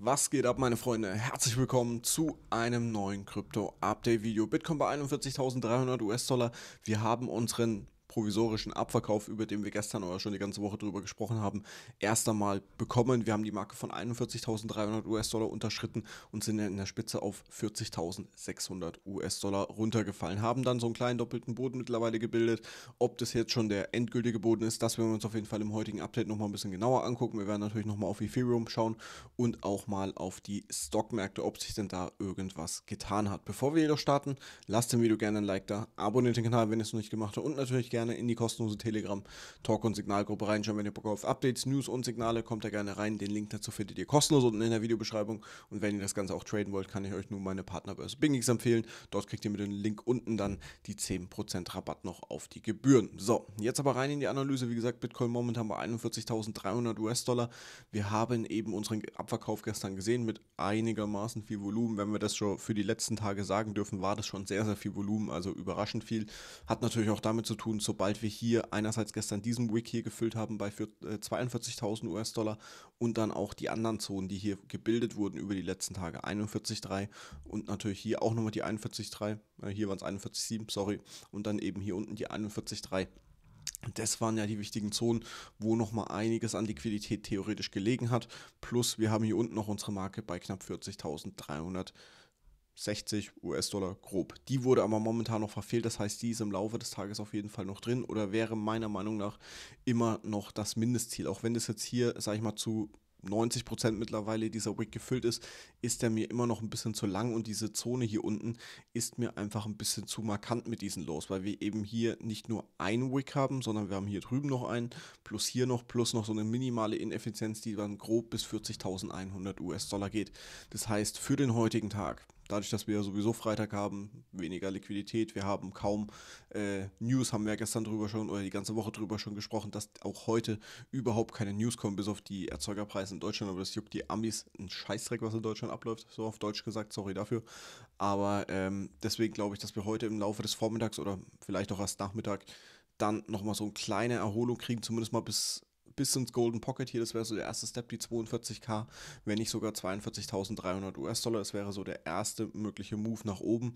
Was geht ab, meine Freunde? Herzlich willkommen zu einem neuen Krypto-Update-Video. Bitcoin bei 41.300 US-Dollar. Wir haben unseren provisorischen Abverkauf, über den wir gestern oder schon die ganze Woche drüber gesprochen haben, erst einmal bekommen. Wir haben die Marke von 41.300 US-Dollar unterschritten und sind in der Spitze auf 40.600 US-Dollar runtergefallen. Haben dann so einen kleinen doppelten Boden mittlerweile gebildet. Ob das jetzt schon der endgültige Boden ist, das werden wir uns auf jeden Fall im heutigen Update nochmal ein bisschen genauer angucken. Wir werden natürlich nochmal auf Ethereum schauen und auch mal auf die Stockmärkte, ob sich denn da irgendwas getan hat. Bevor wir jedoch starten, lasst dem Video gerne ein Like da, abonniert den Kanal, wenn ihr es noch nicht gemacht habt und natürlich gerne in die kostenlose Telegram Talk und Signalgruppe reinschauen, wenn ihr Bock auf Updates, News und Signale, kommt da gerne rein. Den Link dazu findet ihr kostenlos unten in der Videobeschreibung und wenn ihr das Ganze auch traden wollt, kann ich euch nur meine Partnerbörse BingX empfehlen. Dort kriegt ihr mit dem Link unten dann die 10% Rabatt noch auf die Gebühren. So, jetzt aber rein in die Analyse. Wie gesagt, Bitcoin momentan bei 41.300 US-Dollar. Wir haben eben unseren Abverkauf gestern gesehen mit einigermaßen viel Volumen. Wenn wir das schon für die letzten Tage sagen dürfen, war das schon sehr, sehr viel Volumen, also überraschend viel. Hat natürlich auch damit zu tun, sobald wir hier einerseits gestern diesen Wick hier gefüllt haben bei 42.000 US-Dollar und dann auch die anderen Zonen, die hier gebildet wurden über die letzten Tage, 41,3 und natürlich hier auch nochmal die 41,3, hier waren es 41,7, sorry, und dann eben hier unten die 41,3. Das waren ja die wichtigen Zonen, wo nochmal einiges an Liquidität theoretisch gelegen hat, plus wir haben hier unten noch unsere Marke bei knapp 40.360 US-Dollar grob. Die wurde aber momentan noch verfehlt, das heißt, die ist im Laufe des Tages auf jeden Fall noch drin oder wäre meiner Meinung nach immer noch das Mindestziel. Auch wenn das jetzt hier, sag ich mal, zu 90% mittlerweile dieser Wick gefüllt ist, ist der mir immer noch ein bisschen zu lang und diese Zone hier unten ist mir einfach ein bisschen zu markant mit diesen Lows, weil wir eben hier nicht nur einen Wick haben, sondern wir haben hier drüben noch einen, plus hier noch, plus noch so eine minimale Ineffizienz, die dann grob bis 40.100 US-Dollar geht. Das heißt, für den heutigen Tag, dadurch, dass wir ja sowieso Freitag haben, weniger Liquidität, wir haben kaum News, haben wir ja gestern drüber schon oder die ganze Woche drüber schon gesprochen, dass auch heute überhaupt keine News kommen, bis auf die Erzeugerpreise in Deutschland, aber das juckt die Amis ein Scheißdreck, was in Deutschland abläuft, so auf Deutsch gesagt, sorry dafür, aber deswegen glaube ich, dass wir heute im Laufe des Vormittags oder vielleicht auch erst Nachmittag dann nochmal so eine kleine Erholung kriegen, zumindest mal bis ins Golden Pocket hier, das wäre so der erste Step, die 42k, wenn nicht sogar 42.300 US-Dollar, das wäre so der erste mögliche Move nach oben,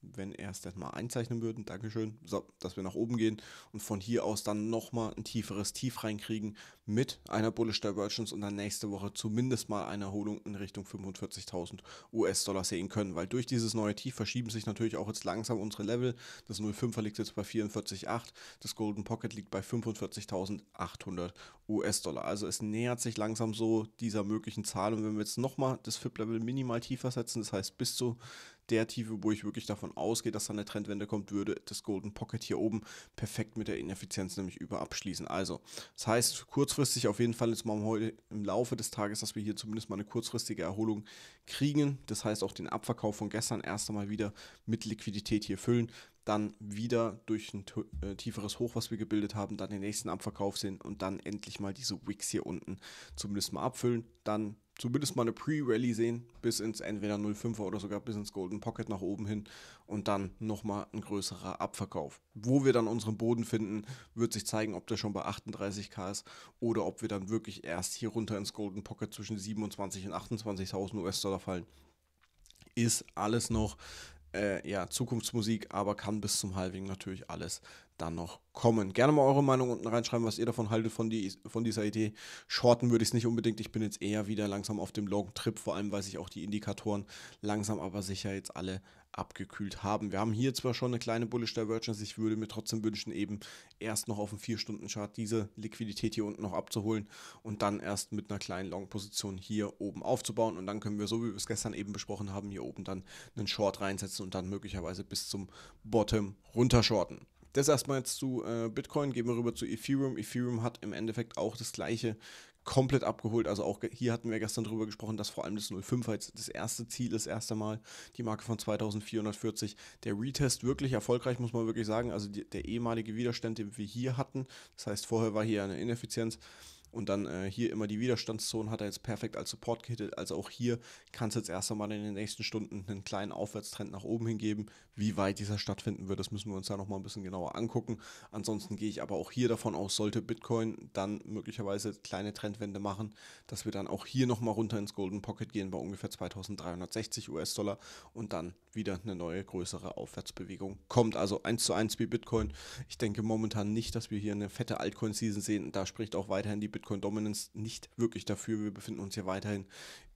wenn er es dann mal einzeichnen würden, Dankeschön, so, dass wir nach oben gehen und von hier aus dann nochmal ein tieferes Tief reinkriegen mit einer Bullish Divergence und dann nächste Woche zumindest mal eine Erholung in Richtung 45.000 US-Dollar sehen können, weil durch dieses neue Tief verschieben sich natürlich auch jetzt langsam unsere Level, das 0,5er liegt jetzt bei 44,8, das Golden Pocket liegt bei 45.800 US-Dollar, also es nähert sich langsam so dieser möglichen Zahl und wenn wir jetzt nochmal das FIB-Level minimal tiefer setzen, das heißt bis zu der Tiefe, wo ich wirklich davon ausgehe, dass da eine Trendwende kommt, würde das Golden Pocket hier oben perfekt mit der Ineffizienz nämlich über abschließen. Also, das heißt, kurzfristig auf jeden Fall jetzt mal heute im Laufe des Tages, dass wir hier zumindest mal eine kurzfristige Erholung kriegen. Das heißt, auch den Abverkauf von gestern erst einmal wieder mit Liquidität hier füllen. Dann wieder durch ein tieferes Hoch, was wir gebildet haben, dann den nächsten Abverkauf sehen und dann endlich mal diese Wicks hier unten zumindest mal abfüllen. Dann zumindest mal eine Pre-Rally sehen, bis ins entweder 0,5er oder sogar bis ins Golden Pocket nach oben hin und dann nochmal ein größerer Abverkauf. Wo wir dann unseren Boden finden, wird sich zeigen, ob der schon bei 38k ist oder ob wir dann wirklich erst hier runter ins Golden Pocket zwischen 27.000 und 28.000 US-Dollar fallen. Ist alles noch ja, Zukunftsmusik, aber kann bis zum Halving natürlich alles dann noch kommen. Gerne mal eure Meinung unten reinschreiben, was ihr davon haltet von dieser Idee. Shorten würde ich es nicht unbedingt, ich bin jetzt eher wieder langsam auf dem Long-Trip, vor allem weil sich auch die Indikatoren langsam aber sicher jetzt alle abgekühlt haben. Wir haben hier zwar schon eine kleine Bullish Divergence, ich würde mir trotzdem wünschen, eben erst noch auf dem 4-Stunden-Chart diese Liquidität hier unten noch abzuholen und dann erst mit einer kleinen Long-Position hier oben aufzubauen und dann können wir, so wie wir es gestern eben besprochen haben, hier oben dann einen Short reinsetzen und dann möglicherweise bis zum Bottom runtershorten. Das erstmal jetzt zu Bitcoin, gehen wir rüber zu Ethereum. Ethereum hat im Endeffekt auch das gleiche komplett abgeholt, also auch hier hatten wir gestern drüber gesprochen, dass vor allem das 0,5er jetzt das erste Ziel ist, erst einmal die Marke von 2440, der Retest wirklich erfolgreich, muss man wirklich sagen, also der ehemalige Widerstand, den wir hier hatten, das heißt vorher war hier eine Ineffizienz, und dann hier immer die Widerstandszonen hat er jetzt perfekt als Support gehittet. Also auch hier kann es jetzt erst einmal in den nächsten Stunden einen kleinen Aufwärtstrend nach oben hingeben. Wie weit dieser stattfinden wird, das müssen wir uns ja nochmal ein bisschen genauer angucken. Ansonsten gehe ich aber auch hier davon aus, sollte Bitcoin dann möglicherweise kleine Trendwende machen, dass wir dann auch hier nochmal runter ins Golden Pocket gehen bei ungefähr 2360 US-Dollar und dann wieder eine neue größere Aufwärtsbewegung kommt. Also 1:1 wie Bitcoin. Ich denke momentan nicht, dass wir hier eine fette Altcoin-Season sehen. Da spricht auch weiterhin die Bitcoin-Dominance nicht wirklich dafür. Wir befinden uns hier weiterhin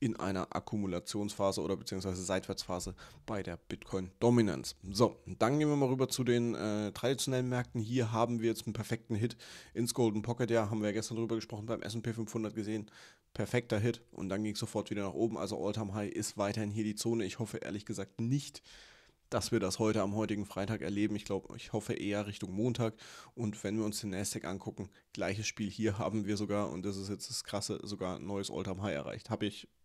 in einer Akkumulationsphase oder beziehungsweise Seitwärtsphase bei der Bitcoin-Dominance. So, dann gehen wir mal rüber zu den traditionellen Märkten. Hier haben wir jetzt einen perfekten Hit ins Golden Pocket. Ja, haben wir ja gestern drüber gesprochen, beim S&P 500 gesehen. Perfekter Hit und dann ging es sofort wieder nach oben. Also All-Time-High ist weiterhin hier die Zone. Ich hoffe ehrlich gesagt nicht, dass wir das heute am heutigen Freitag erleben. Ich glaube, ich hoffe eher Richtung Montag. Und wenn wir uns den Nasdaq angucken, gleiches Spiel hier haben wir sogar, und das ist jetzt das Krasse, sogar ein neues All-Time-High erreicht.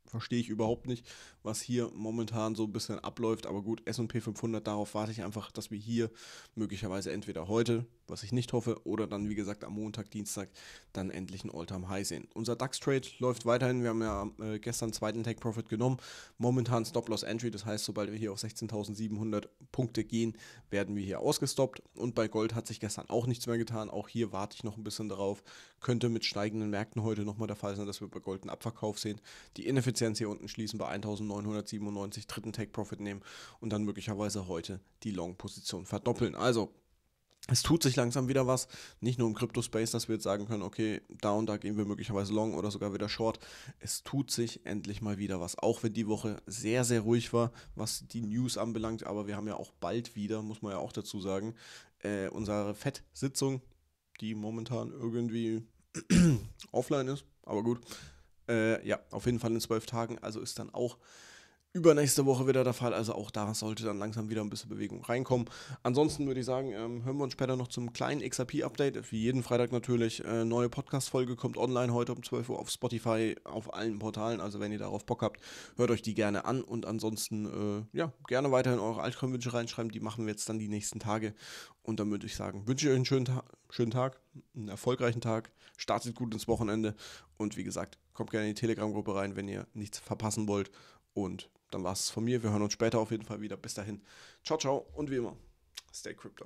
Verstehe ich überhaupt nicht, was hier momentan so ein bisschen abläuft. Aber gut, S&P 500, darauf warte ich einfach, dass wir hier möglicherweise entweder heute, was ich nicht hoffe, oder dann wie gesagt am Montag, Dienstag dann endlich ein All-Time-High sehen. Unser DAX-Trade läuft weiterhin. Wir haben ja gestern zweiten Take-Profit genommen. Momentan Stop-Loss-Entry, das heißt, sobald wir hier auf 16.700 Punkte gehen, werden wir hier ausgestoppt. Und bei Gold hat sich gestern auch nichts mehr getan. Auch hier warte ich noch ein bisschen darauf. Könnte mit steigenden Märkten heute nochmal der Fall sein, dass wir bei Gold einen Abverkauf sehen. Die Ineffizienz hier unten schließen bei 1997, dritten Take-Profit nehmen und dann möglicherweise heute die Long-Position verdoppeln. Also, es tut sich langsam wieder was, nicht nur im Crypto-Space, dass wir jetzt sagen können, okay, da und da gehen wir möglicherweise long oder sogar wieder short. Es tut sich endlich mal wieder was, auch wenn die Woche sehr, sehr ruhig war, was die News anbelangt. Aber wir haben ja auch bald wieder, muss man ja auch dazu sagen, unsere FET-Sitzung, die momentan irgendwie offline ist, aber gut. Ja, auf jeden Fall in 12 Tagen, also ist dann auch übernächste Woche wieder der Fall, also auch da sollte dann langsam wieder ein bisschen Bewegung reinkommen. Ansonsten würde ich sagen, hören wir uns später noch zum kleinen XRP-Update, wie jeden Freitag natürlich. Neue Podcast-Folge kommt online heute um 12 Uhr auf Spotify, auf allen Portalen, also wenn ihr darauf Bock habt, hört euch die gerne an und ansonsten, ja, gerne weiterhin eure Altcoin-Wünsche reinschreiben, die machen wir jetzt dann die nächsten Tage und dann würde ich sagen, wünsche ich euch einen schönen Tag, einen erfolgreichen Tag, startet gut ins Wochenende und wie gesagt, kommt gerne in die Telegram-Gruppe rein, wenn ihr nichts verpassen wollt. Und dann war es von mir. Wir hören uns später auf jeden Fall wieder. Bis dahin. Ciao, ciao. Und wie immer, stay crypto.